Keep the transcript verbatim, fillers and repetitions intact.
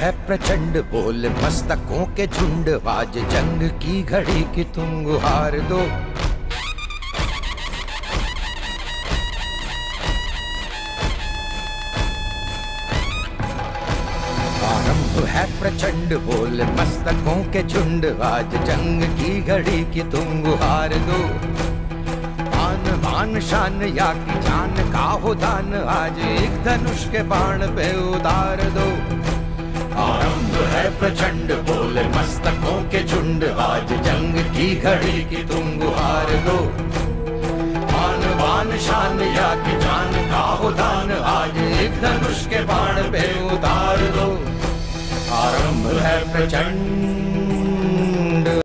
है प्रचंड बोल मस्तकों के झुंड। आज जंग की घड़ी की तुम गुहार दो। आरंभ है प्रचंड बोल मस्तकों के झुंड। आज जंग की घड़ी की तुम गुहार दो। मान शान या की जान का हो दान। आज एक धनुष के बाण पे उतार दो। आरंभ है प्रचंड बोले मस्तकों के झुंड। आज जंग की घड़ी की तुम गुहार दो। मान बान शान या की जान का हो दान। आज एक धनुष के बाण पे उतार दो। आरंभ है प्रचंड।